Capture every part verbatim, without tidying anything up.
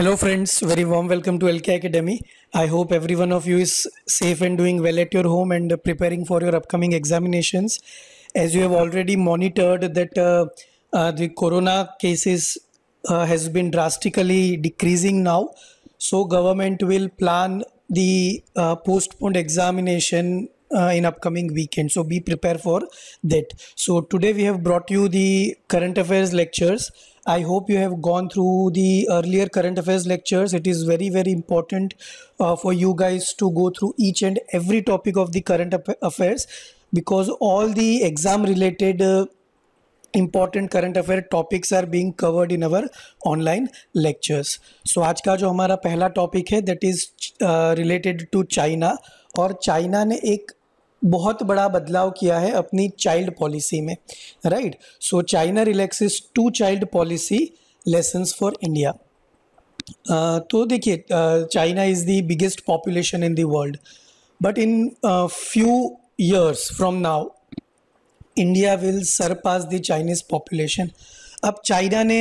Hello friends, very warm welcome to L K Academy. I hope every one of you is safe and doing well at your home and preparing for your upcoming examinations. As you have already monitored that uh, uh, the corona cases uh, has been drastically decreasing now. So government will plan the uh, postponed examination Uh, in upcoming weekend, so be prepared for that. So today we have brought you the current affairs lectures. I hope you have gone through the earlier current affairs lectures. It is very very important uh, for you guys to go through each and every topic of the current affairs, because all the exam related uh, important current affair topics are being covered in our online lectures. So आज का जो हमारा पहला topic है that is uh, related to China, और China ने एक बहुत बड़ा बदलाव किया है अपनी चाइल्ड पॉलिसी में, right. So China relaxes two child policy lessons for India. तो देखिए, China is the biggest population in the world, but in few years from now India will surpass the Chinese population. अब China ने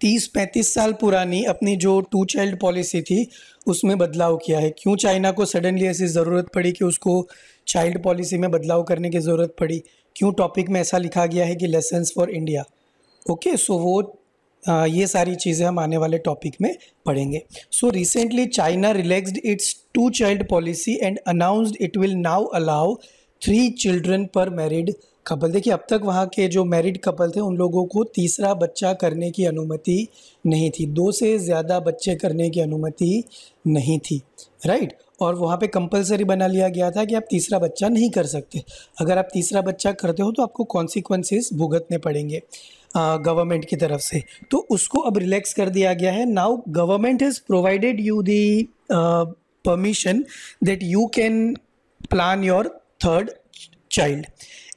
तीस पैंतीस साल पुरानी अपनी जो टू चाइल्ड पॉलिसी थी उसमें बदलाव किया है. क्यों चाइना को सडनली ऐसी ज़रूरत पड़ी कि उसको चाइल्ड पॉलिसी में बदलाव करने की ज़रूरत पड़ी? क्यों टॉपिक में ऐसा लिखा गया है कि lessons for India? Okay, so वो आ, ये सारी चीज़ें हम आने वाले टॉपिक में पढ़ेंगे. So recently China relaxed its two child policy and announced it will now allow three children per married couple. देखिए, अब तक वहाँ के जो मैरिड कपल थे उन लोगों को तीसरा बच्चा करने की अनुमति नहीं थी, दो से ज़्यादा बच्चे करने की अनुमति नहीं थी, राइट. और वहाँ पे कंपलसरी बना लिया गया था कि आप तीसरा बच्चा नहीं कर सकते. अगर आप तीसरा बच्चा करते हो तो आपको कॉन्सिक्वेंसेस भुगतने पड़ेंगे गवर्नमेंट की तरफ से. तो उसको अब रिलैक्स कर दिया गया है. Now government has provided you the permission that you can plan your third child.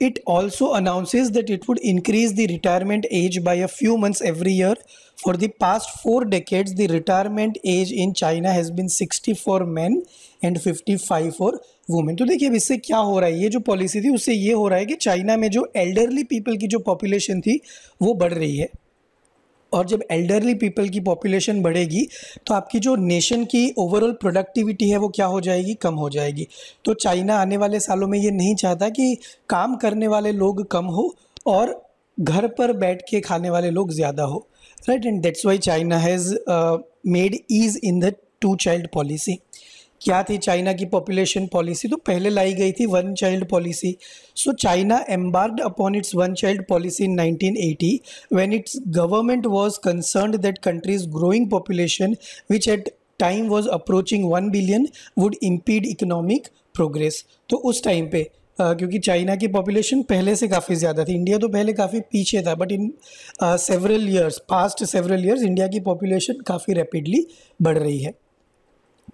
It also announces that it would increase the retirement age by a few months every year. For the past four decades, the retirement age in China has been sixty for men and fifty-five for women. तो देखिए, अब इससे क्या हो रहा है, ये जो पॉलिसी थी उससे ये हो रहा है कि चाइना में जो एल्डरली पीपल की जो पॉपुलेशन थी वो बढ़ रही है. और जब एल्डरली पीपल की पॉपुलेशन बढ़ेगी तो आपकी जो नेशन की ओवरऑल प्रोडक्टिविटी है वो क्या हो जाएगी, कम हो जाएगी. तो चाइना आने वाले सालों में ये नहीं चाहता कि काम करने वाले लोग कम हो और घर पर बैठ के खाने वाले लोग ज़्यादा हो, right. And that's why China has made ease in the two child policy. क्या थी चाइना की पॉपुलेशन पॉलिसी? तो पहले लाई गई थी one child policy. So China embarked upon its one child policy in nineteen eighty when its government was concerned that country's growing population which at time was approaching one billion would impede economic progress. तो उस time पे Uh, क्योंकि China की population पहले से काफ़ी ज़्यादा थी, इंडिया तो पहले काफ़ी पीछे था, but in several years past several years India की पॉपुलेशन काफ़ी रैपिडली बढ़ रही है.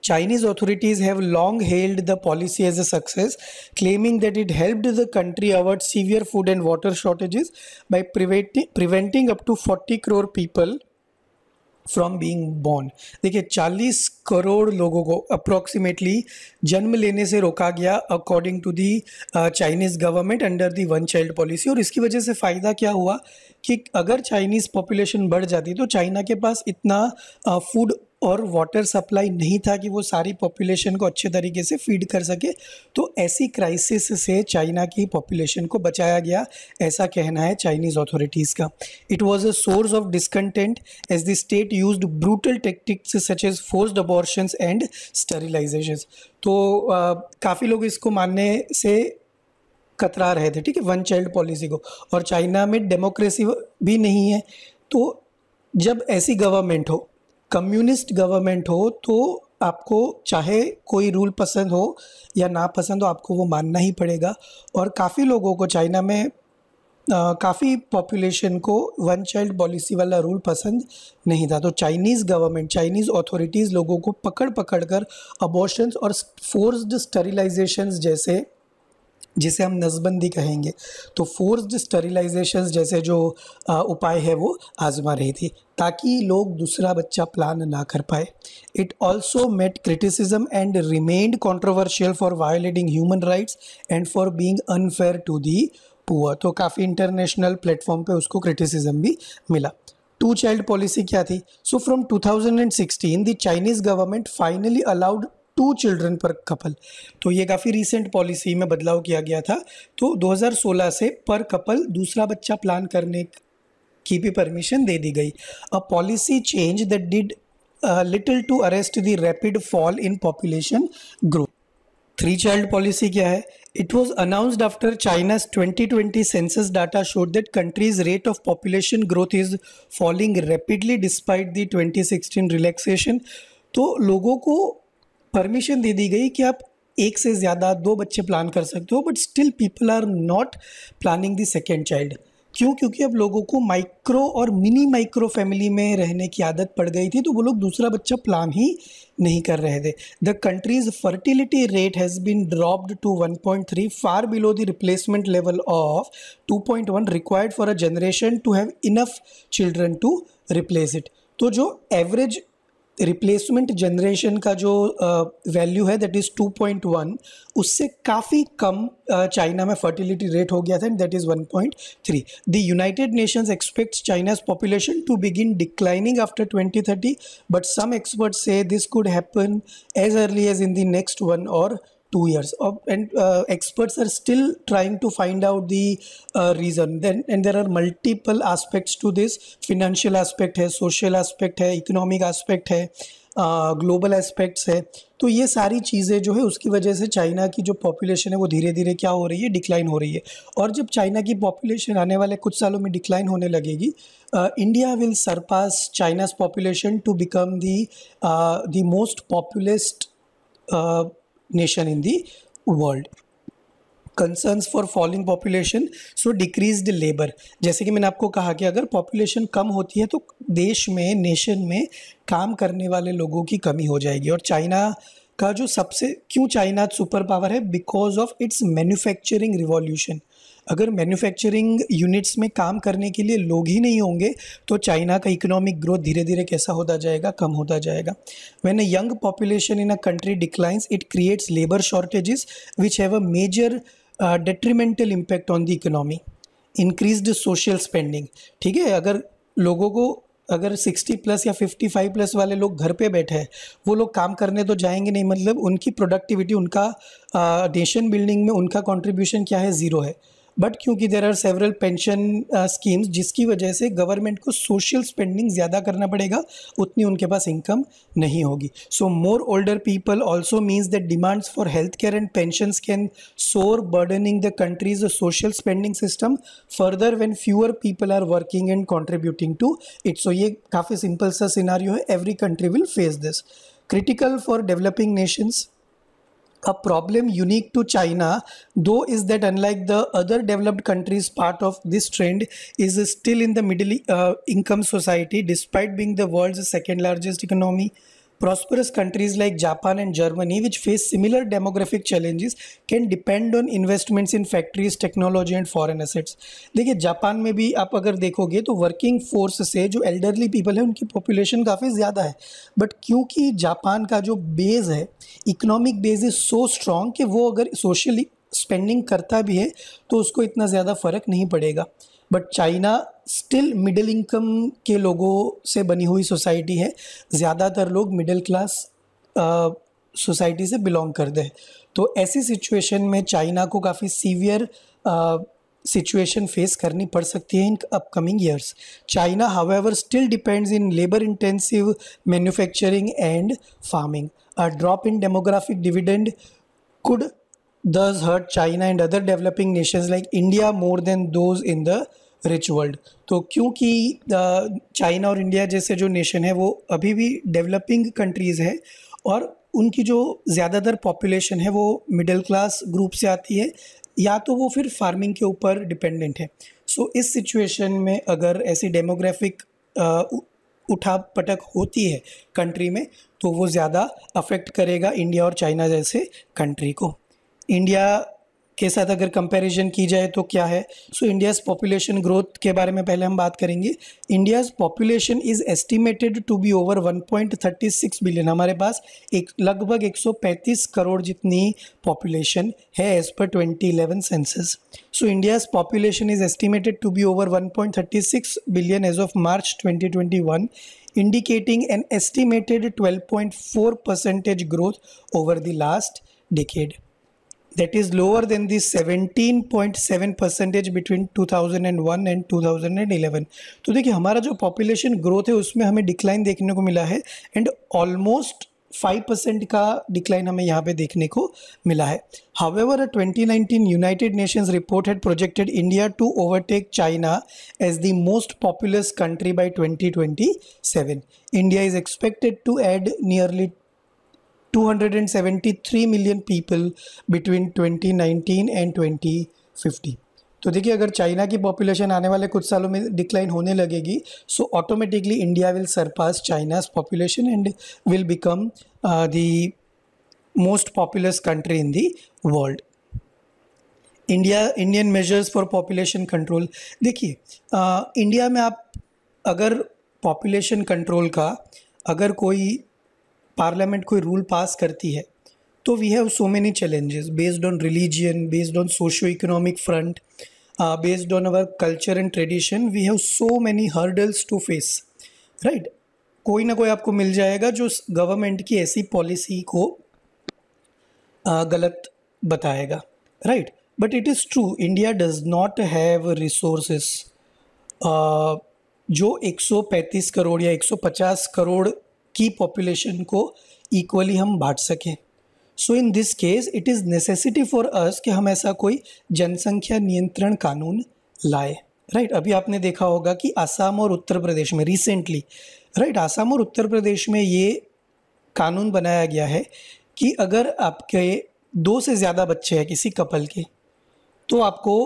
Chinese authorities have long hailed the policy as a success, claiming that it helped the country avoid severe food and water shortages by preventing up to forty crore people from being born. देखिए, चालीस करोड़ लोगों को approximately जन्म लेने से रोका गया according to the uh, Chinese government under the one child policy. और इसकी वजह से फ़ायदा क्या हुआ कि अगर Chinese population बढ़ जाती तो चाइना के पास इतना uh, food और वाटर सप्लाई नहीं था कि वो सारी पॉपुलेशन को अच्छे तरीके से फीड कर सके. तो ऐसी क्राइसिस से चाइना की पॉपुलेशन को बचाया गया, ऐसा कहना है चाइनीज़ अथॉरिटीज़ का. It was a source of discontent as the state used brutal tactics such as forced abortions and sterilisations. तो काफ़ी लोग इसको मानने से कतरा रहे थे, ठीक है, वन चाइल्ड पॉलिसी को. और चाइना में डेमोक्रेसी भी नहीं है, तो जब ऐसी गवर्नमेंट हो, कम्युनिस्ट गवर्नमेंट हो, तो आपको चाहे कोई रूल पसंद हो या ना पसंद हो, आपको वो मानना ही पड़ेगा. और काफ़ी लोगों को चाइना में काफ़ी पॉपुलेशन को वन चाइल्ड पॉलिसी वाला रूल पसंद नहीं था. तो चाइनीज़ गवर्नमेंट, चाइनीज़ अथॉरिटीज़ लोगों को पकड़ पकड़ कर अबॉर्शंस और फोर्स्ड स्टेरिलाइजेशंस जैसे, जिसे हम नसबंदी कहेंगे, तो फोर्स्ड स्टेरिलाइजेशंस जैसे जो उपाय है वो आजमा रही थी ताकि लोग दूसरा बच्चा प्लान ना कर पाए. It also met criticism and remained controversial for violating human rights and for being unfair to the poor. तो काफ़ी इंटरनेशनल प्लेटफॉर्म पे उसको क्रिटिसिज्म भी मिला. टू चाइल्ड पॉलिसी क्या थी? So from two thousand sixteen the Chinese government finally allowed two children per couple, तो ये काफ़ी रिसेंट पॉलिसी में बदलाव किया गया था। तो दो हज़ार सोलह से पर कपल दूसरा बच्चा प्लान करने की भी परमिशन दे दी गई। A policy change that did little to arrest the rapid fall in population growth. Three child policy क्या है? It was announced after China's twenty twenty census data showed that country's rate of population growth is falling rapidly despite the twenty sixteen relaxation. तो लोगों को permission दे दी गई कि आप एक से ज़्यादा दो बच्चे प्लान कर सकते हो, but still people are not planning the second child. क्यों? क्योंकि अब लोगों को माइक्रो और मिनी माइक्रो फैमिली में रहने की आदत पड़ गई थी, तो वो लोग दूसरा बच्चा प्लान ही नहीं कर रहे थे। The country's fertility rate has been dropped to one point three, far below the replacement level of two point one required for a generation to have enough children to replace it. तो जो average replacement generation का जो value uh, है that is two point one, उससे काफ़ी कम China uh, में fertility rate हो गया था and that is one point three. The United Nations expects China's population to begin declining after twenty thirty, but some experts say this could happen as early as in the next one or two years and experts are still trying to find out the reason. Then and there are multiple aspects to this, financial aspect है, social aspect है, economic aspect है, global uh, aspects है। तो ये सारी चीज़ें जो है उसकी वजह से चाइना की जो पॉपुलेशन है वो धीरे धीरे क्या हो रही है, डिक्लाइन हो रही है। और जब चाइना की पॉपुलेशन आने वाले कुछ सालों में डिक्लाइन होने लगेगी, India will surpass China's population to become the the most populous nation in the world. Concerns for falling population, so decreased labor. जैसे कि मैंने आपको कहा कि अगर population कम होती है तो देश में, nation में काम करने वाले लोगों की कमी हो जाएगी। और चाइना का जो सबसे, क्यों चाइना सुपर पावर है? Because of its manufacturing revolution. अगर मैन्युफैक्चरिंग यूनिट्स में काम करने के लिए लोग ही नहीं होंगे तो चाइना का इकोनॉमिक ग्रोथ धीरे धीरे कैसा होता जाएगा, कम होता जाएगा। When a young population in a country declines it creates labour shortages which have a major detrimental impact on the economy. Increased social spending, ठीक है, अगर लोगों को, अगर सिक्सटी प्लस या फिफ्टी फाइव प्लस वाले लोग घर पे बैठे हैं, वो लोग काम करने तो जाएंगे नहीं, मतलब उनकी प्रोडक्टिविटी, उनका नेशन बिल्डिंग में उनका कंट्रीब्यूशन क्या है, ज़ीरो है। बट क्योंकि there are several pension schemes जिसकी वजह से गवर्नमेंट को सोशल स्पेंडिंग ज़्यादा करना पड़ेगा, उतनी उनके पास इनकम नहीं होगी। So more older people also means that demands for health care and pension can soar, burdening the country's social spending system further when fewer people are working and contributing to it. सो ये काफ़ी simple सा scenario है, every country will face this. Critical for developing nations, a problem unique to China though is that unlike the other developed countries, part of this trend is still in the middle uh, income society despite being the world's second largest economy. Prosperous countries like Japan and Germany, which face similar demographic challenges, can depend on investments in factories, technology and foreign assets. देखिए Japan में भी आप अगर देखोगे तो working force से जो elderly people है उनकी पॉपुलेशन काफ़ी ज़्यादा है, बट क्योंकि जापान का जो बेस है, economic base is so strong कि वो अगर सोशली स्पेंडिंग करता भी है तो उसको इतना ज़्यादा फ़र्क नहीं पड़ेगा। But China still middle income के लोगों से बनी हुई सोसाइटी है, ज़्यादातर लोग मिडिल क्लास सोसाइटी से बिलोंग करते हैं। तो ऐसी सिचुएशन में चाइना को काफ़ी सीवियर सिचुएशन फेस करनी पड़ सकती है in upcoming years. China however still depends in labour intensive manufacturing and farming. A drop in demographic dividend could thus hurt China and other developing nations like India more than those in the rich world. तो क्योंकि China और India जैसे जो nation है वो अभी भी developing countries है और उनकी जो ज़्यादातर पॉपुलेशन है वो मिडिल क्लास ग्रुप से आती है, या तो वो फिर फार्मिंग के ऊपर डिपेंडेंट है। सो so, इस सिचुएशन में अगर ऐसी डेमोग्राफिक उठापटक होती है कंट्री में तो वो ज़्यादा अफेक्ट करेगा इंडिया और चाइना जैसे कंट्री को। इंडिया के साथ अगर कंपैरिजन की जाए तो क्या है। सो इंडियाज़ पॉपुलेशन ग्रोथ के बारे में पहले हम बात करेंगे। India's population is estimated to be over one point thirty six billion. हमारे पास एक लगभग एक सौ पैंतीस करोड़ जितनी पॉपुलेशन है as per twenty eleven census. So India's population is estimated to be over one point thirty six billion as of March twenty twenty one, indicating an estimated twelve point four percent growth over the last decade. That is lower than the seventeen point seven percent between two thousand one and two thousand eleven. तो देखिए हमारा जो population growth है उसमें हमें decline देखने को मिला है and almost five percent का decline हमें यहाँ पे देखने को मिला है। However, a twenty nineteen United Nations report had projected India to overtake China as the most populous country by twenty twenty-seven. India is expected to add nearly two hundred seventy-three million people between twenty nineteen and twenty fifty. तो देखिए अगर China की population आने वाले कुछ सालों में decline होने लगेगी, so automatically India will surpass China's population and will become the most populous country in the world. India Indian measures for population control. देखिए इंडिया में आप अगर पॉपुलेशन कंट्रोल का अगर कोई पार्लियामेंट कोई रूल पास करती है तो we have so many challenges based on religion, based on socio economic front, based on our culture and tradition, we have so many hurdles to face, right. कोई ना कोई आपको मिल जाएगा जो गवर्नमेंट की ऐसी पॉलिसी को uh, गलत बताएगा, right. But it is true India does not have resources. जो एक सौ पैंतीस करोड़ या एक सौ पचास करोड़ की पॉपुलेशन को इक्वली हम बांट सकें। So in this case it is necessity for us कि हम ऐसा कोई जनसंख्या नियंत्रण कानून लाए, राइट right? अभी आपने देखा होगा कि आसाम और उत्तर प्रदेश में रिसेंटली राइट right? आसाम और उत्तर प्रदेश में ये कानून बनाया गया है कि अगर आपके दो से ज़्यादा बच्चे हैं किसी कपल के तो आपको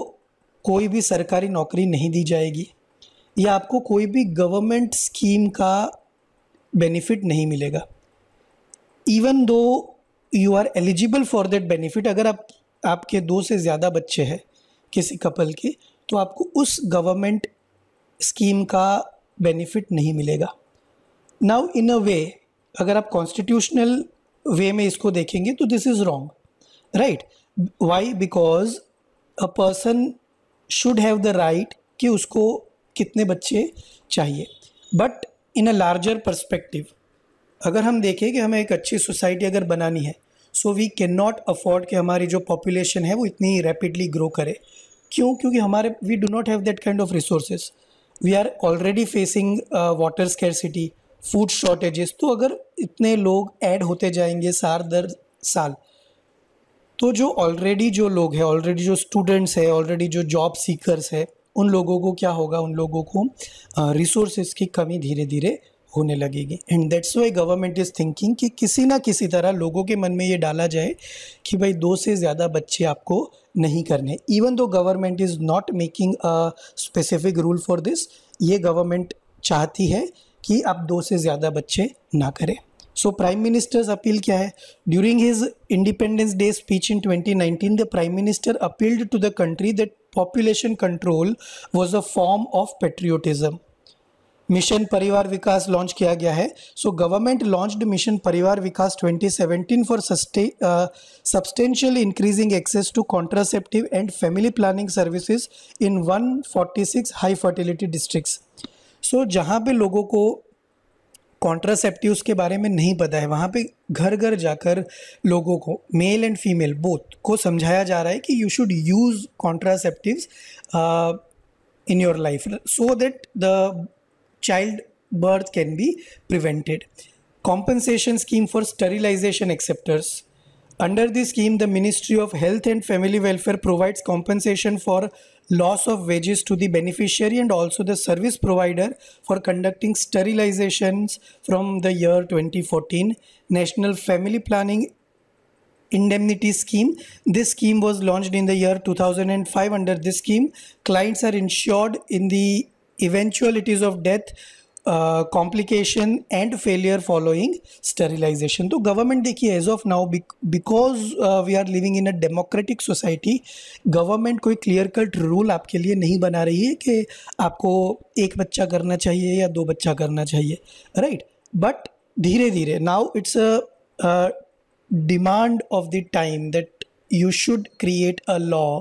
कोई भी सरकारी नौकरी नहीं दी जाएगी या आपको कोई भी गवर्नमेंट स्कीम का बेनिफिट नहीं मिलेगा। Even though you are eligible for that benefit, अगर आप आपके दो से ज़्यादा बच्चे हैं किसी कपल के तो आपको उस गवर्नमेंट स्कीम का बेनिफिट नहीं मिलेगा। नाउ इन अ वे अगर आप कॉन्स्टिट्यूशनल वे में इसको देखेंगे तो this is wrong, right. Why? Because a person should have the right कि उसको कितने बच्चे चाहिए। But in a larger perspective अगर हम देखें कि हमें एक अच्छी सोसाइटी अगर बनानी है, so we can not afford कि हमारी जो पॉपुलेशन है वो इतनी रैपिडली ग्रो करे। क्यों? क्योंकि हमारे we do not have that kind of resources. We are already facing water scarcity, food shortages. तो अगर इतने लोग ऐड होते जाएंगे साल दर साल तो जो ऑलरेडी जो लोग हैं, ऑलरेडी जो स्टूडेंट्स है, ऑलरेडी जो जॉब सीकरस है, उन लोगों को क्या होगा, उन लोगों को रिसोर्सेज uh, की कमी धीरे धीरे होने लगेगी। And that's why government is thinking कि किसी ना किसी तरह लोगों के मन में ये डाला जाए कि भाई दो से ज़्यादा बच्चे आपको नहीं करने। Even though government is not making a specific rule for this, ये गवर्नमेंट चाहती है कि आप दो से ज़्यादा बच्चे ना करें। सो प्राइम मिनिस्टर्स अपील क्या है? During his independence day speech in twenty nineteen, the prime minister appealed to the country that population control was a form of patriotism. Mission Parivar Vikas launch किया गया है। So government launched mission Parivar Vikas twenty seventeen for substantial increasing access to contraceptive and family planning services in one forty six high fertility districts. So जहाँ पे लोगों को contraceptives के बारे में नहीं पता है वहाँ पे घर घर जाकर लोगों को, मेल एंड फीमेल बोथ को, समझाया जा रहा है कि you should use contraceptives in your life so that the child birth can be prevented. Compensation scheme for sterilization acceptors. Under this scheme, the Ministry of Health and Family Welfare provides compensation for loss of wages to the beneficiary and also the service provider for conducting sterilizations from the year twenty fourteen. National Family Planning Indemnity Scheme. This scheme was launched in the year two thousand five. Under this scheme, clients are insured in the eventualities of death complication and failure following sterilisation. तो government देखिए as of now because we are living in a democratic society, government कोई clear cut rule आपके लिए नहीं बना रही है कि आपको एक बच्चा करना चाहिए या दो बच्चा करना चाहिए, राइट. बट धीरे धीरे now it's a demand of the time that you should create a law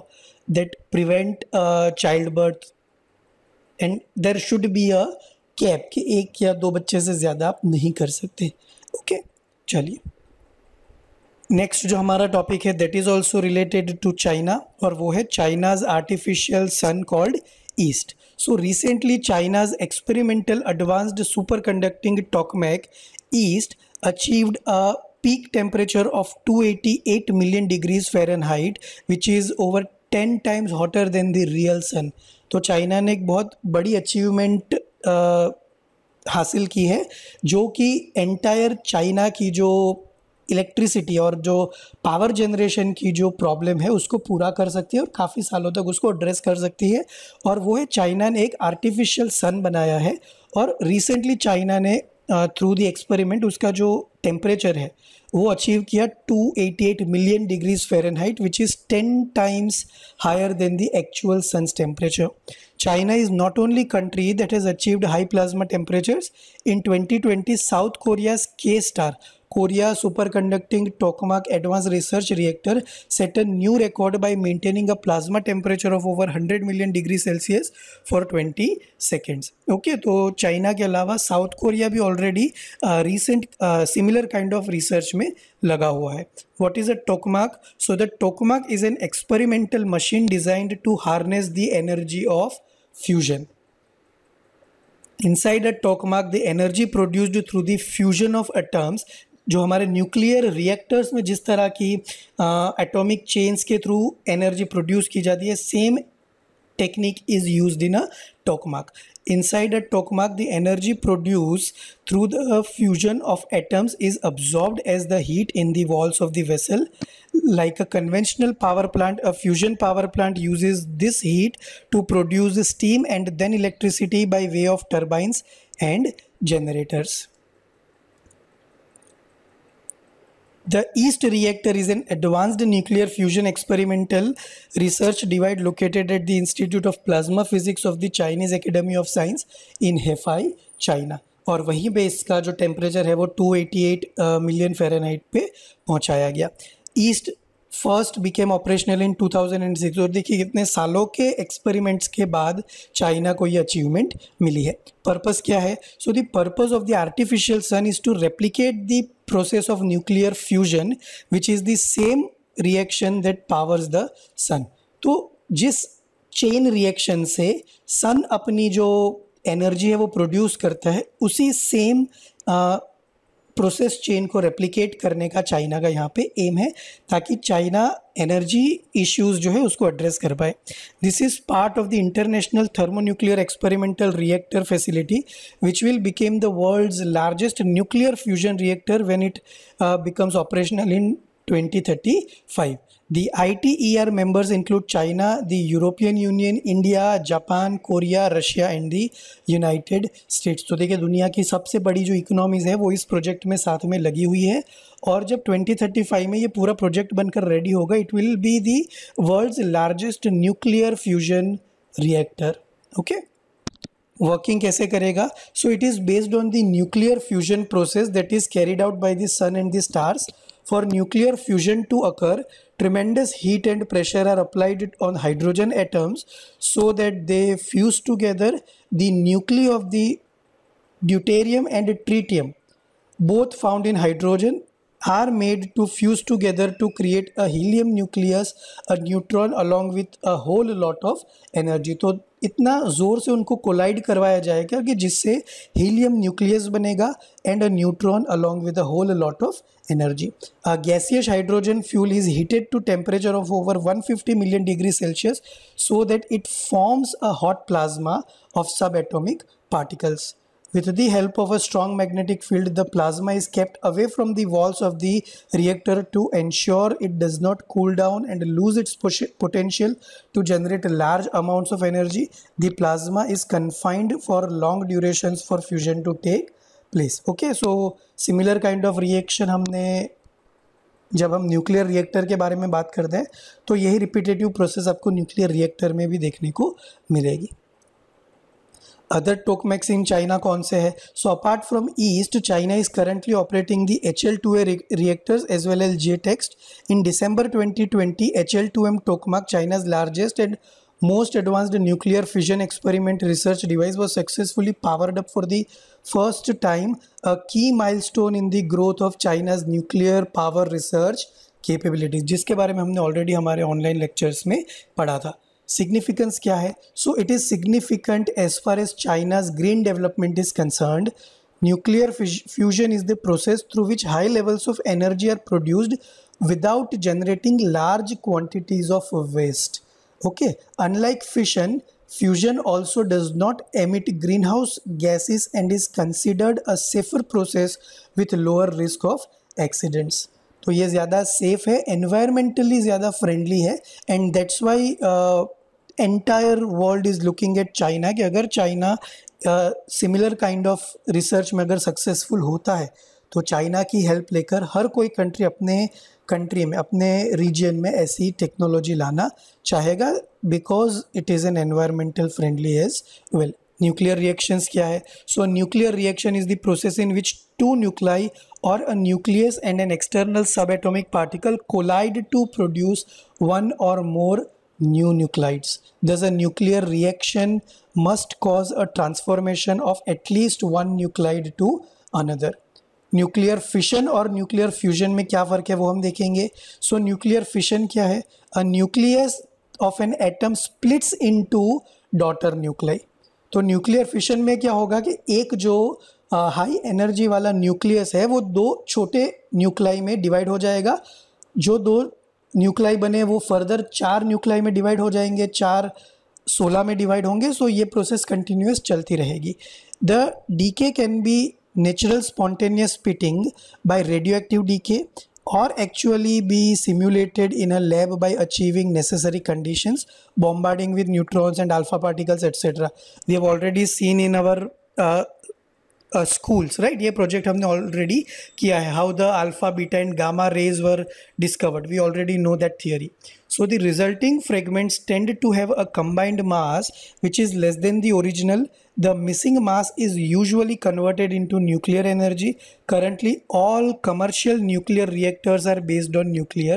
that prevent uh, childbirth and there should be a cap कि एक या दो बच्चे से ज़्यादा आप नहीं कर सकते. Okay okay? चलिए नेक्स्ट जो हमारा टॉपिक है that is also related to China और वो है China's artificial sun called EAST. So recently China's experimental advanced superconducting tokamak EAST achieved a peak temperature of two hundred eighty-eight million degrees Fahrenheit which is over ten times hotter than the real sun. तो China ने एक बहुत बड़ी achievement हासिल की है जो कि एंटायर चाइना की जो इलेक्ट्रिसिटी और जो पावर जनरेशन की जो प्रॉब्लम है उसको पूरा कर सकती है और काफ़ी सालों तक उसको एड्रेस कर सकती है. और वो है चाइना ने एक आर्टिफिशियल सन बनाया है और रिसेंटली चाइना ने थ्रू द एक्सपेरिमेंट उसका जो टेम्परेचर है वो अचीव किया two hundred eighty-eight million degrees Fahrenheit which is ten times higher than the actual sun's temperature. China is not only country that has achieved high plasma temperatures. In twenty twenty South Korea's K STAR Korea superconducting tokamak advance research reactor set a new record by maintaining a plasma temperature of over hundred million degree Celsius for twenty seconds. Okay तो China के अलावा south Korea भी already recent similar kind of research में लगा हुआ है. What is a tokamak? So the tokamak is an experimental machine designed to harness the energy of fusion. Inside a tokamak, the energy produced through the fusion of atoms, जो हमारे nuclear reactors में जिस तरह की atomic chains के थ्रू energy produce की जाती है, same technique is used in a tokamak. Inside a tokamak, the energy produced through the fusion of atoms is absorbed as the heat in the walls of the vessel. Like a conventional power plant, a fusion power plant uses this heat to produce steam and then electricity by way of turbines and generators. The EAST reactor is an advanced nuclear fusion experimental research device located at the Institute of Plasma Physics of the Chinese Academy of Science in Hefei, China. और वहीं पे इसका जो temperature है वो to hundred eighty-eight million Fahrenheit पे पहुंचाया गया. EAST first became operational in two thousand six. और देखिए कितने सालों के एक्सपेरिमेंट्स के बाद चाइना को ये अचीवमेंट मिली है. पर्पस क्या है? So the purpose of the artificial sun is to replicate the process of nuclear fusion which is the same reaction that powers the sun. तो जिस चेन रिएक्शन से सन अपनी जो एनर्जी है वो प्रोड्यूस करता है, उसी सेम प्रोसेस चेन को रेप्लिकेट करने का चाइना का यहाँ पे एम है ताकि चाइना एनर्जी इश्यूज जो है उसको एड्रेस कर पाए. This is part of the international thermonuclear experimental reactor facility which will became the world's largest nuclear fusion reactor when it becomes operational in twenty thirty five. The I T E R members include China, the European Union, India, Japan, Korea, Russia and the United States. तो देखिए दुनिया की सबसे बड़ी जो economies है वो इस प्रोजेक्ट में साथ में लगी हुई है और जब ट्वेंटी थर्टी फाइव में ये पूरा प्रोजेक्ट बनकर रेडी होगा it will be the world's largest nuclear fusion reactor. Okay working कैसे करेगा? So it is based on the nuclear fusion process that is carried out by the sun and the stars. For nuclear fusion to occur, tremendous heat and pressure are applied on hydrogen atoms so that they fuse together. The nuclei of the deuterium and tritium, both found in hydrogen, are made to fuse together to create a helium nucleus, a neutron, along with a whole lot of energy. तो इतना ज़ोर से उनको collide करवाया जाएगा कि जिससे helium nucleus बनेगा and a neutron along with a whole lot of energy. Gaseous hydrogen fuel is heated to temperature of over one hundred fifty million degree Celsius so that it forms a hot plasma of subatomic particles. With the help of a strong magnetic field, the plasma is kept away from the walls of the reactor to ensure it does not cool down and lose its potential to generate large amounts of energy. The plasma is confined for long durations for fusion to take place. Okay, so similar kind of reaction हमने जब हम nuclear reactor के बारे में बात करते हैं तो यही रिपीटेटिव प्रोसेस आपको न्यूक्लियर रिएक्टर में भी देखने को मिलेगी. अदर टोकमेक्स इन चाइना कौन से है? So apart from EAST, China is currently operating the H L two A reactors as well as J TEXT. In December twenty twenty H L two M tokamak, China's largest and most advanced nuclear fission experiment research device, was successfully powered up for the first time, a key milestone in the growth of China's nuclear power research capabilities, जिसके बारे में हमने already हमारे online lectures में पढ़ा था. Significance क्या है? So it is significant as far as China's green development is concerned. Nuclear fusion is the process through which high levels of energy are produced without generating large quantities of waste. Okay, unlike fission, fusion also does not emit greenhouse gases and is considered a safer process with lower risk of accidents. तो ये ज़्यादा safe है, environmentally ज़्यादा friendly है, and that's why uh, entire world is looking at China कि अगर China uh, similar kind of research में अगर successful होता है तो चाइना की हेल्प लेकर हर कोई कंट्री अपने कंट्री में अपने रीजन में ऐसी टेक्नोलॉजी लाना चाहेगा because it is an environmental friendly as well. Nuclear reactions क्या है? So nuclear reaction is the process in which two nuclei or a nucleus and an external subatomic particle collide to produce one or more new nuclides. Thus a nuclear reaction must cause a transformation of at least one nuclide to another. Nuclear fission और nuclear fusion में क्या फ़र्क है वो हम देखेंगे. सो nuclear fission क्या है? A nucleus of an atom splits into daughter nuclei. तो न्यूक्लियर फिशन में क्या होगा कि एक जो हाई एनर्जी वाला न्यूक्लियस है वो दो छोटे न्यूक्लाई में डिवाइड हो जाएगा. जो दो न्यूक्लाई बने वो फर्दर चार न्यूक्लाई में डिवाइड हो जाएंगे, चार सोलह में डिवाइड होंगे. सो so ये प्रोसेस कंटिन्यूस चलती रहेगी. The decay can be natural spontaneous pitting by radioactive decay or actually be simulated in a lab by achieving necessary conditions, bombarding with neutrons and alpha particles et cetera. We have already seen in our uh, uh, schools, right? ये project हमने already किया है. How the alpha, beta and gamma rays were discovered. We already know that theory. So the resulting fragments tend to have a combined mass which is less than the original. The missing mass is usually converted into nuclear energy. Currently, all commercial nuclear reactors are based on nuclear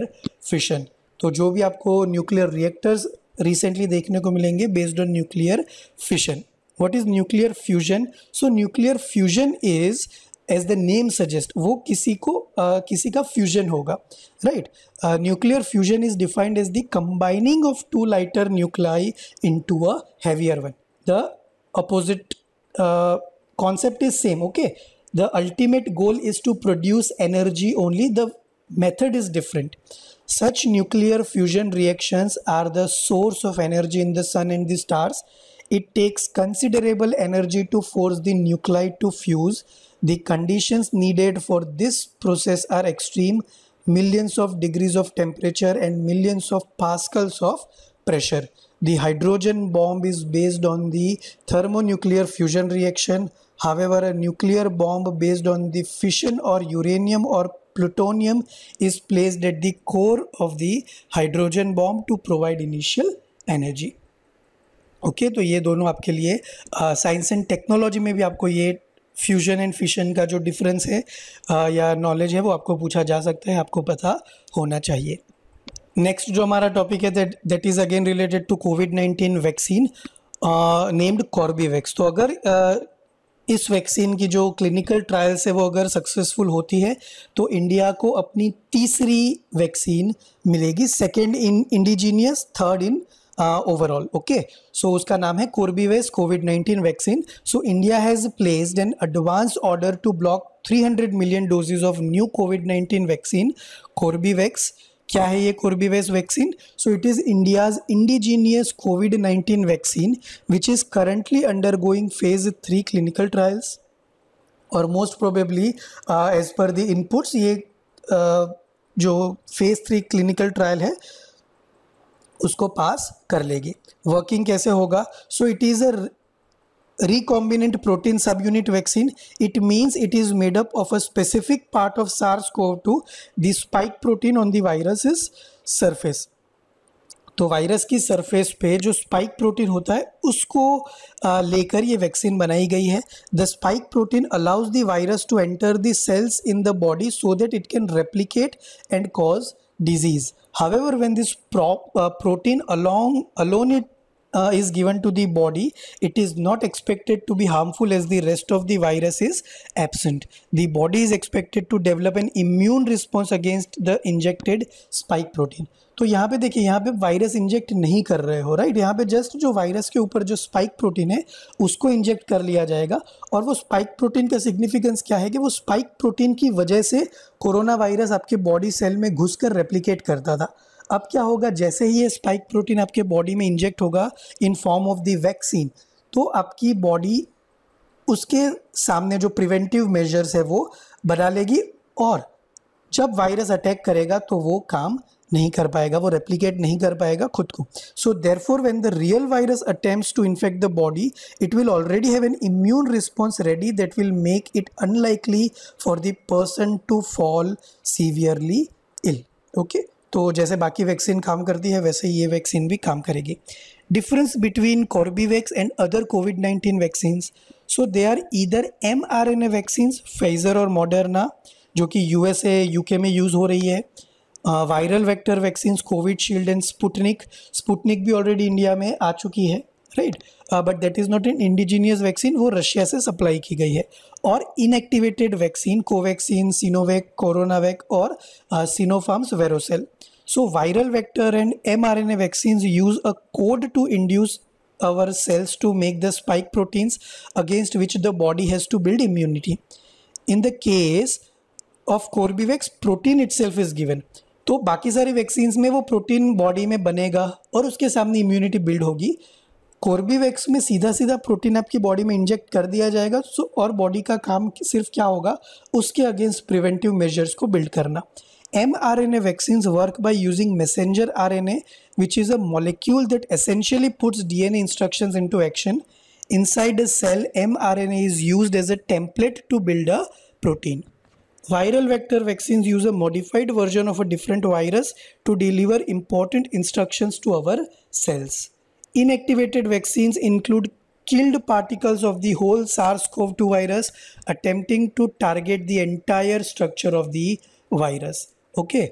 fission. तो जो भी आपको nuclear reactors recently देखने को मिलेंगे based on nuclear fission. What is nuclear fusion? So nuclear fusion is, as the name suggests, वो किसी को uh, किसी का fusion होगा, right? Uh, nuclear fusion is defined as the combining of two lighter nuclei into a heavier one. The opposite uh, concept is same. Okay, the ultimate goal is to produce energy only, the method is different. Such nuclear fusion reactions are the source of energy in the sun and the stars. It takes considerable energy to force the nuclei to fuse. The conditions needed for this process are extreme, millions of degrees of temperature and millions of pascals of pressure. The hydrogen bomb is based on the thermonuclear fusion reaction. However, a nuclear bomb based on the fission or uranium or plutonium is placed at the core of the hydrogen bomb to provide initial energy. Okay, तो ये दोनों आपके लिए science and technology में भी आपको ये fusion and fission का जो डिफरेंस है uh, या नॉलेज है वो आपको पूछा जा सकता है, आपको पता होना चाहिए. नेक्स्ट जो हमारा टॉपिक है that that is again related to COVID nineteen vaccine named Corbevax. तो अगर uh, इस वैक्सीन की जो क्लिनिकल ट्रायल्स है वो अगर सक्सेसफुल होती है तो इंडिया को अपनी तीसरी वैक्सीन मिलेगी, second in indigenous, third in overall. Okay, so उसका नाम है Corbevax COVID nineteen vaccine. So India has placed an advance order to block three hundred million doses of new COVID nineteen vaccine Corbevax. क्या है ये Corbevax vaccine? So it is India's indigenous COVID nineteen vaccine which is currently undergoing phase three clinical trials. और most probably as per the inputs ये uh, जो phase three clinical trial है उसको pass कर लेगी। वर्किंग कैसे होगा? So it is a recombinant protein subunit vaccine. It means it is made up of a specific part of SARS-CoV two, the spike protein on the virus's surface. तो virus की surface पे जो spike protein होता है उसको लेकर ये vaccine बनाई गई है। The spike protein allows the virus to enter the cells in the body so that it can replicate and cause disease. However when this protein along alone it Uh, is given to the body, it is not expected to be harmful as the rest of the virus is absent. The body is expected to develop an immune response against the injected spike protein. तो यहाँ पे देखिए, यहाँ पे virus inject नहीं कर रहे हो, राइट? यहाँ पे जस्ट जो वायरस के ऊपर जो स्पाइक प्रोटीन है उसको इंजेक्ट कर लिया जाएगा। और वो स्पाइक प्रोटीन का सिग्निफिकेंस क्या है कि वो स्पाइक प्रोटीन की वजह से कोरोना वायरस आपके बॉडी सेल में घुस कर रेप्लिकेट करता था। अब क्या होगा, जैसे ही ये स्पाइक प्रोटीन आपके बॉडी में इंजेक्ट होगा in form of the vaccine, तो आपकी बॉडी उसके सामने जो प्रिवेंटिव मेजर्स है वो बना लेगी और जब वायरस अटैक करेगा तो वो काम नहीं कर पाएगा, वो रेप्लिकेट नहीं कर पाएगा खुद को। So therefore when the real virus attempts to infect the body, it will already have an immune response ready that will make it unlikely for the person to fall severely ill. Okay, तो जैसे बाकी vaccine काम करती है वैसे ये vaccine भी काम करेगी। Difference between Corbevax and other COVID nineteen vaccines, so they are either M R N A vaccines, Pfizer और मॉडर्ना जो कि यूएसए यूके में यूज़ हो रही है, viral vector vaccines Covishield and Sputnik. Sputnik भी ऑलरेडी इंडिया में आ चुकी है, right, but that is not an indigenous vaccine, वो रशिया से सप्लाई की गई है। और inactivated vaccine Covaxin, Sinovac, CoronaVac और Sinopharm's vero cell. So viral vector and mRNA vaccines use a code to induce our cells to make the spike proteins against which the body has to build immunity. In the case of Corbevax protein itself is given, तो बाकी सारी vaccines में वो protein body में बनेगा और उसके सामने इम्यूनिटी बिल्ड होगी। कोर्बीवैक्स में सीधा सीधा प्रोटीन आपकी बॉडी में इंजेक्ट कर दिया जाएगा सो और बॉडी का काम सिर्फ क्या होगा, उसके अगेंस्ट प्रिवेंटिव मेजर्स को बिल्ड करना। M R N A vaccines work by using messenger R N A which is a molecule that essentially puts D N A instructions into action inside a cell. M R N A is used as a template to build a protein. Viral vector vaccines use a modified version of a different virus to deliver important instructions to our cells. Inactivated vaccines include killed particles of the whole SARS-CoV two virus attempting to target the entire structure of the virus. Okay,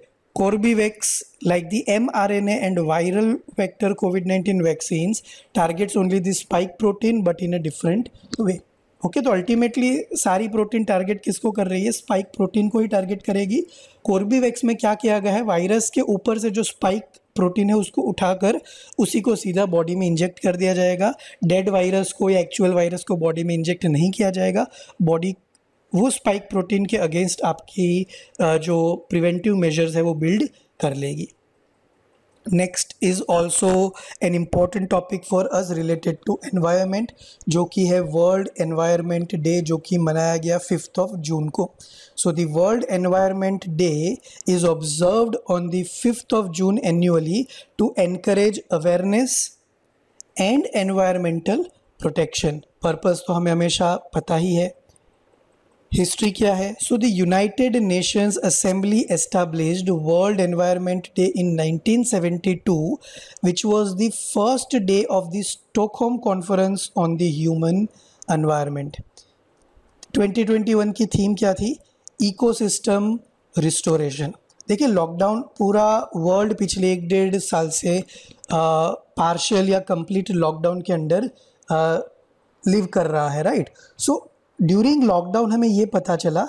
Corbivax, like the mRNA and viral vector COVID nineteen vaccines, targets only the spike protein but in a different way. Okay okay, तो ultimately सारी protein target किसको कर रही है? Spike protein को ही target करेगी। Corbevax में क्या किया गया है, वायरस के ऊपर से जो स्पाइक प्रोटीन है उसको उठाकर उसी को सीधा बॉडी में इंजेक्ट कर दिया जाएगा। डेड वायरस को या एक्चुअल वायरस को बॉडी में इंजेक्ट नहीं किया जाएगा। बॉडी वो स्पाइक प्रोटीन के अगेंस्ट आपकी जो प्रिवेंटिव मेजर्स है वो बिल्ड कर लेगी। Next is also an important topic for us related to environment, जो कि है वर्ल्ड एनवायरमेंट डे, जो कि मनाया गया फिफ्थ ऑफ जून को। So the World Environment Day is observed on the fifth of June annually to encourage awareness and environmental protection. Purpose तो हमें हमेशा पता ही है। हिस्ट्री क्या है? So the United Nations assembly established World Environment Day in nineteen seventy two, which was the first day of the Stockholm conference on the human environment. Twenty twenty one की theme क्या थी? Ecosystem restoration. देखिए, lockdown पूरा world पिछले एक डेढ़ साल से पार्शियल या कंप्लीट लॉकडाउन के अंडर लिव कर रहा है, राइट? सो ड्यूरिंग लॉकडाउन हमें ये पता चला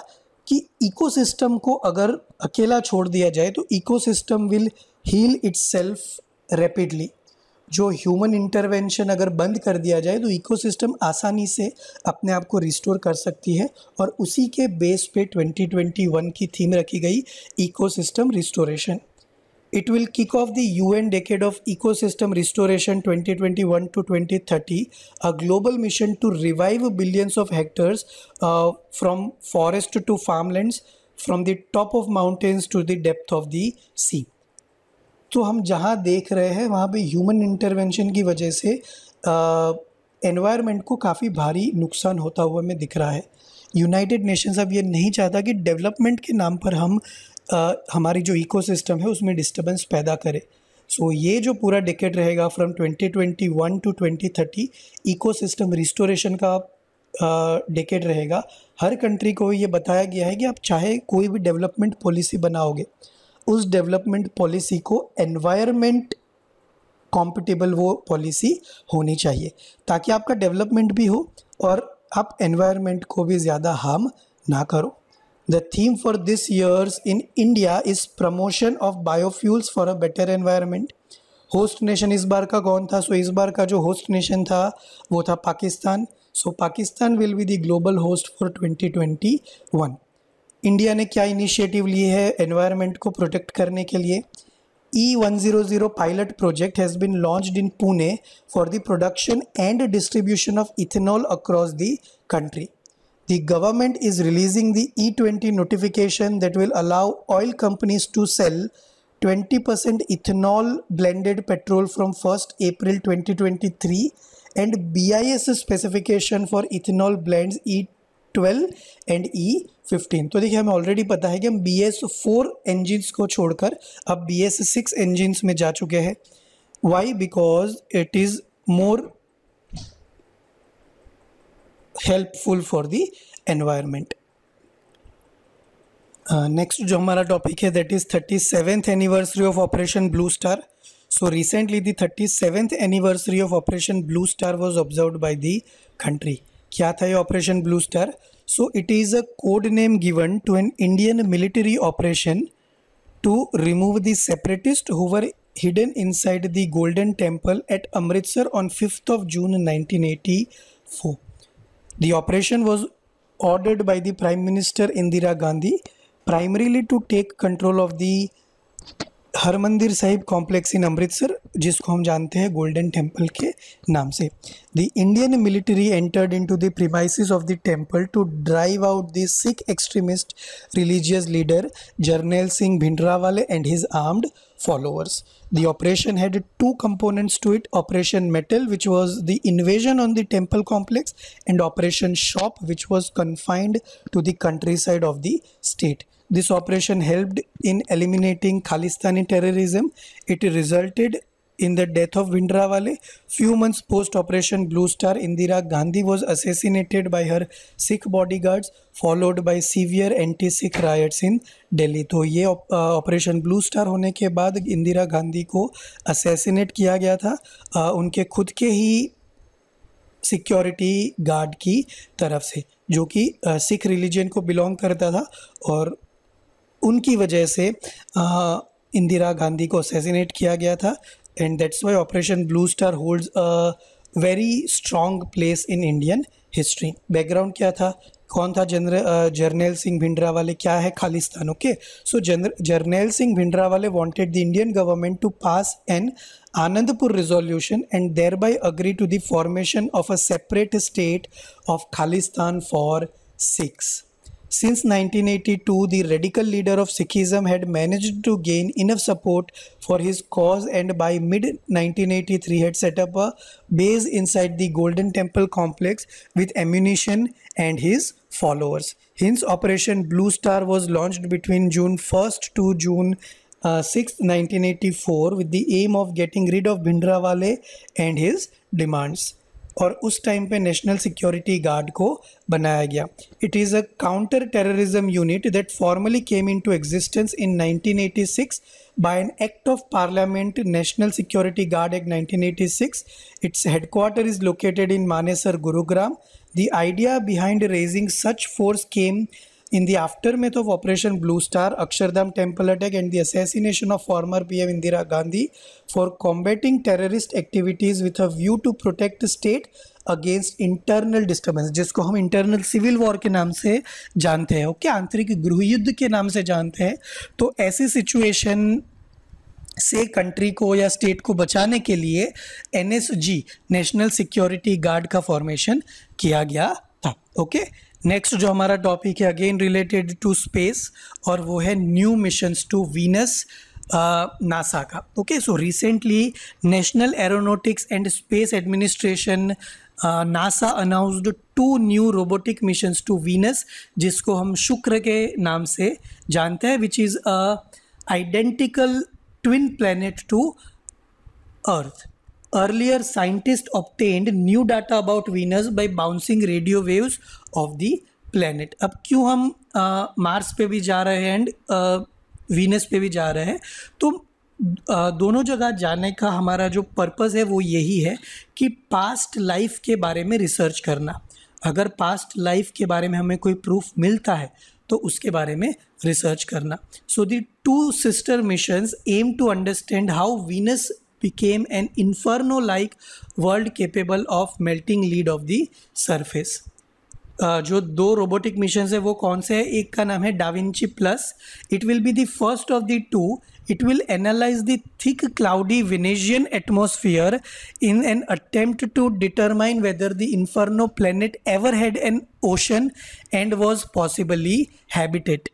कि इकोसिस्टम को अगर अकेला छोड़ दिया जाए तो ecosystem will heal itself rapidly. जो ह्यूमन इंटरवेंशन अगर बंद कर दिया जाए तो इकोसिस्टम आसानी से अपने आप को रिस्टोर कर सकती है और उसी के बेस पे ट्वेंटी ट्वेंटी वन की थीम रखी गई, ecosystem restoration. It will kick off the U N Decade of Ecosystem Restoration twenty twenty-one to twenty thirty, a global mission to revive billions of hectares uh, from forest to farmlands, from the top of mountains to the depth of the sea. तो हम जहाँ देख रहे हैं वहाँ पे human intervention की वजह से एनवायरनमेंट को काफ़ी भारी नुकसान होता हुआ हमें दिख रहा है. यूनाइटेड नेशंस अब ये नहीं चाहता कि डेवलपमेंट के नाम पर हम आ, हमारी जो इकोसिस्टम है उसमें डिस्टर्बेंस पैदा करें. सो so, ये जो पूरा डिकेड रहेगा from twenty twenty one to twenty thirty ecosystem restoration का डिकेड रहेगा. हर कंट्री को ये बताया गया है कि आप चाहे कोई भी डेवलपमेंट पॉलिसी बनाओगे उस डेवलपमेंट पॉलिसी को एनवायरनमेंट कॉम्पिटेबल वो पॉलिसी होनी चाहिए ताकि आपका डेवलपमेंट भी हो और आप एनवायरनमेंट को भी ज़्यादा हार्म ना करो. The theme for this years in India is promotion of biofuels for a better environment. Host nation इस बार का कौन था? सो so, इस बार का जो होस्ट नेशन था वो था Pakistan. So Pakistan will be the global host for twenty twenty one. India ने क्या इनिशिएटिव लिए है एनवायरनमेंट को प्रोटेक्ट करने के लिए? E one zero zero pilot project has been launched in Pune for the production and distribution of ethanol across the country. The government is releasing the E twenty notification that will allow oil companies to sell twenty percent ethanol blended petrol from first April twenty twenty three and B I S specification for ethanol blends E twelve and E fifteen. तो देखिए हमें already पता है कि हम B S four engines को छोड़कर अब बी एस सिक्स इंजिन्स में जा चुके हैं. Why? Because it is more helpful for the environment. Next जो हमारा टॉपिक है that is thirty seventh anniversary of operation blue star. So recently the thirty seventh anniversary of operation blue star was observed by the country. क्या था ये operation blue star? So it is a code name given to an Indian military operation to remove the separatist who were hidden inside the golden temple at Amritsar on fifth of June nineteen eighty four. The operation was ordered by the prime minister Indira Gandhi primarily to take control of the Harmandir Sahib complex in Amritsar जिसको हम जानते हैं golden temple के नाम से. The Indian military entered into the premises of the temple to drive out the Sikh extremist religious leader Jarnail Singh Bhindranwale and his armed followers. The operation had two components to it, operation metal which was the invasion on the temple complex and operation shop which was confined to the countryside of the state. This operation helped in eliminating Khalistani terrorism. It resulted in the death of Bhindranwale. Few months post Operation Blue Star, Indira Gandhi was assassinated by her Sikh bodyguards, followed by severe anti-Sikh riots in Delhi. तो ये operation blue star होने के बाद इंदिरा गांधी को assassinate किया गया था uh, उनके खुद के ही सिक्योरिटी गार्ड की तरफ से जो कि सिख रिलीजन को बिलोंग करता था और उनकी वजह से इंदिरा गांधी को असैसिनेट किया गया था. And that's why operation blue star holds a very strong place in Indian history. Background क्या था? कौन था जनरल जर्नैल सिंह भिंडरांवाले? क्या है Khalistan? Okay. So Jarnail Singh Bhindranwale wanted the Indian government to pass an Anandpur resolution and thereby agree to the formation of a separate state of Khalistan for Sikhs. Since nineteen eighty-two, the radical leader of Sikhism had managed to gain enough support for his cause and by mid nineteen eighty-three had set up a base inside the Golden Temple complex with ammunition and his followers. Hence, Operation Blue Star was launched between June first to June sixth nineteen eighty-four with the aim of getting rid of Bhindranwale and his demands. और उस time पे national security guard को बनाया गया. It is a counter terrorism unit that formally came in to existence in nineteen eighty six by an act of parliament, national security guard Act nineteen eighty six. Its headquarter is located in Manesar, Gurugram. The idea behind raising such force came in the aftermath of Operation Blue Star, Akshardham temple attack and the assassination of former P M Indira Gandhi for combating terrorist activities with a view to protect the state against internal disturbance, जिसको हम internal civil war के नाम से जानते हैं. Okay okay? आंतरिक गृह युद्ध के नाम से जानते हैं. तो ऐसी situation से कंट्री को या स्टेट को बचाने के लिए N S G National security guard का फॉर्मेशन किया गया था। ओके, नेक्स्ट जो हमारा टॉपिक है अगेन रिलेटेड टू स्पेस और वो है new missions to Venus NASA का। Okay, so recently national aeronautics and space administration NASA announced two new robotic missions to Venus, जिसको हम शुक्र के नाम से जानते हैं, which is a identical twin planet to Earth. Earlier, scientists obtained new data about Venus by bouncing radio waves of the planet. अब क्यों हम आ, मार्स पे भी जा रहे हैं एंड वीनस पे भी जा रहे हैं, तो आ, दोनों जगह जाने का हमारा जो पर्पज़ है वो यही है कि पास्ट लाइफ के बारे में रिसर्च करना। अगर पास्ट लाइफ के बारे में हमें कोई प्रूफ मिलता है तो उसके बारे में रिसर्च करना। So the two sister missions aim to understand how Venus became an inferno like world capable of melting lead of the surface. जो दो रोबोटिक मिशंस है वो कौन से है, एक का नाम है da Vinci plus, it will be the first of the two. It will analyse the thick cloudy Venetian atmosphere in an attempt to determine whether the inferno planet ever had an ocean and was possibly habited.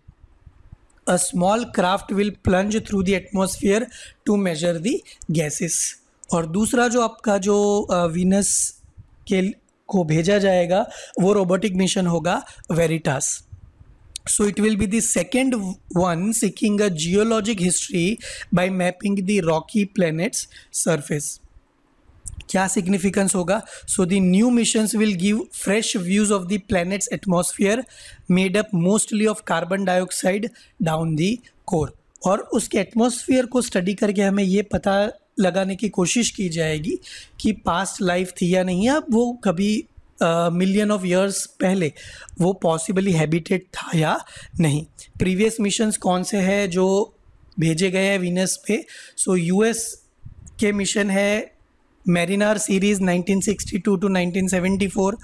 A small craft will plunge through the atmosphere to measure the gases. और दूसरा जो आपका जो Venus के को भेजा जाएगा वो रोबोटिक मिशन होगा Veritas. So it will be the second one seeking a geologic history by mapping the rocky planet's surface. क्या सिग्निफिकेंस होगा? So the new missions will give fresh views of the planet's atmosphere made up mostly of carbon dioxide down the core. और उसके atmosphere को study करके हमें ये पता लगाने की कोशिश की जाएगी कि पास्ट लाइफ थी या नहीं, अब वो कभी मिलियन ऑफ ईयर्स पहले वो पॉसिबली हैबिटेड था या नहीं। प्रीवियस मिशंस कौन से हैं जो भेजे गए हैं वीनस पे? सो यूएस के मिशन है Mariner series nineteen sixty two to nineteen seventy four,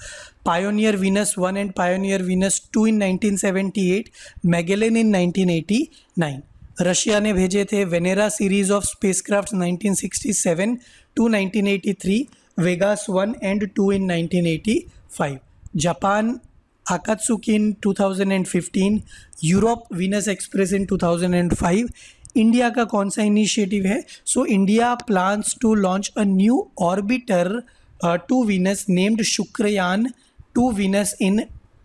Pioneer Venus one and Pioneer Venus two in nineteen seventy eight, Magellan in nineteen eighty nine. Russia ने भेजे थे Venera series of spacecraft nineteen sixty seven to nineteen eighty three, Vegas one and two in nineteen eighty five. Japan Akatsuki in two thousand fifteen, Europe Venus express in two thousand five. India का कौन सा initiative है? So India plans to launch a new orbiter to Venus named Shukrayaan to Venus in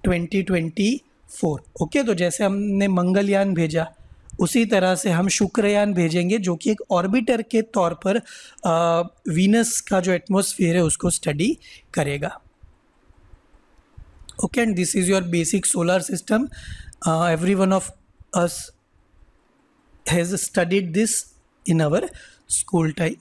twenty twenty four. Okay, तो जैसे हमने मंगलयान भेजा उसी तरह से हम शुक्रयान भेजेंगे, जो कि एक ऑर्बिटर के तौर पर uh, वीनस का जो एटमॉस्फेयर है उसको स्टडी करेगा। Okay, and this is your basic solar system. Every one of us has studied this in our school time.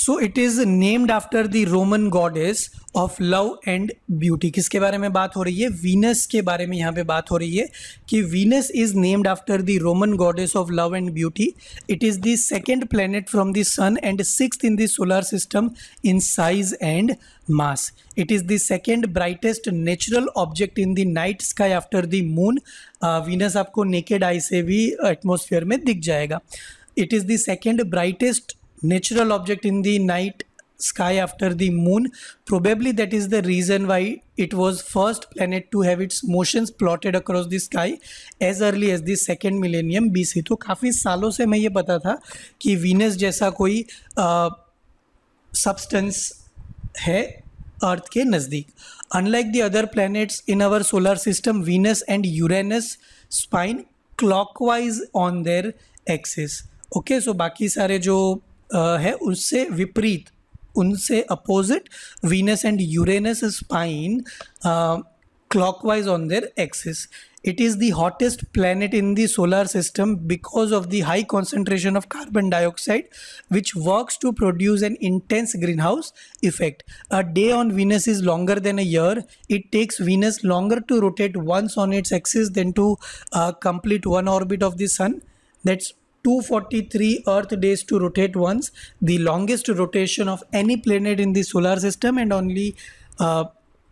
So it is named after the Roman goddess of love and beauty. किसके बारे में बात हो रही है? Venus के बारे में यहाँ पे बात हो रही है कि Venus is named after the Roman goddess of love and beauty. It is the second planet from the sun and sixth in the solar system in size and mass. It is the second brightest natural object in the night sky after the moon. Venus आपको naked eye से भी atmosphere में दिख जाएगा। It is the second brightest natural object in the night sky after the moon. Probably that is the reason why it was first planet to have its motions plotted across the sky as early as the second millennium B C. तो काफ़ी सालों से मैं ये पता था कि Venus जैसा कोई सब्सटेंस है अर्थ के नज़दीक। Unlike the other planets in our solar system, Venus and Uranus spine clockwise on their axis. Okay, so बाकी सारे जो Uh, है उससे विपरीत, उनसे opposite, Venus and Uranus spin clockwise on their axis. It is the hottest planet in the solar system because of the high concentration of carbon dioxide which works to produce an intense greenhouse effect. A day on Venus is longer than a year. It takes Venus longer to rotate once on its axis than to complete one orbit of the sun. That's two hundred forty-three Earth days to rotate once, the longest rotation of any planet in the solar system and only uh,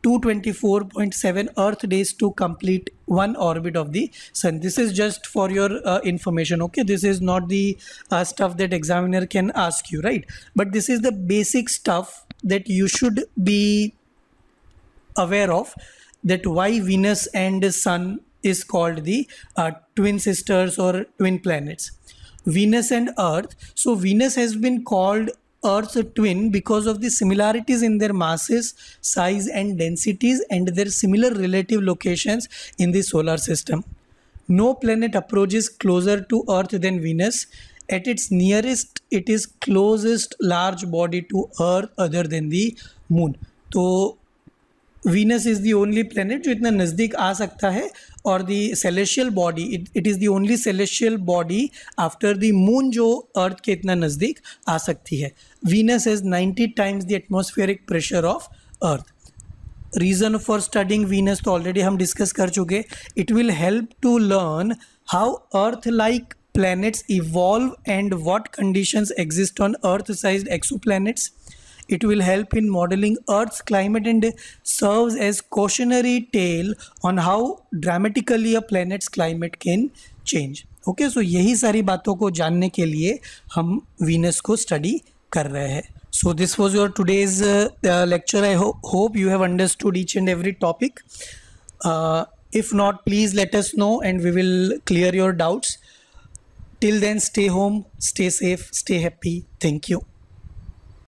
two hundred twenty-four point seven Earth days to complete one orbit of the Sun. This is just for your uh, information, okay? This is not the uh, stuff that examiner can ask you, right? But this is the basic stuff that you should be aware of, that why Venus and Sun is called the uh, twin sisters or twin planets. Venus and Earth. So Venus has been called Earth's twin because of the similarities in their masses, size and densities, and their similar relative locations in the solar system. No planet approaches closer to Earth than Venus. At its nearest, it is closest large body to Earth other than the Moon. So Venus is the only planet जो इतना नज़दीक आ सकता है, और the celestial body, it, it is the only celestial body after the moon जो अर्थ के इतना नज़दीक आ सकती है. Venus has ninety times the atmospheric pressure of Earth. Reason for studying Venus तो already हम discuss कर चुके. It will help to learn how Earth-like planets evolve and what conditions exist on Earth-sized exoplanets. It will help in modeling Earth's climate and serves as cautionary tale on how dramatically a planet's climate can change. Okay, so यही सारी बातों को जानने के लिए हम Venus को study कर रहे हैं. So this was your today's uh, lecture. I ho- hope you have understood each and every topic. Uh, if not, please let us know and we will clear your doubts. Till then, stay home, stay safe, stay happy. Thank you.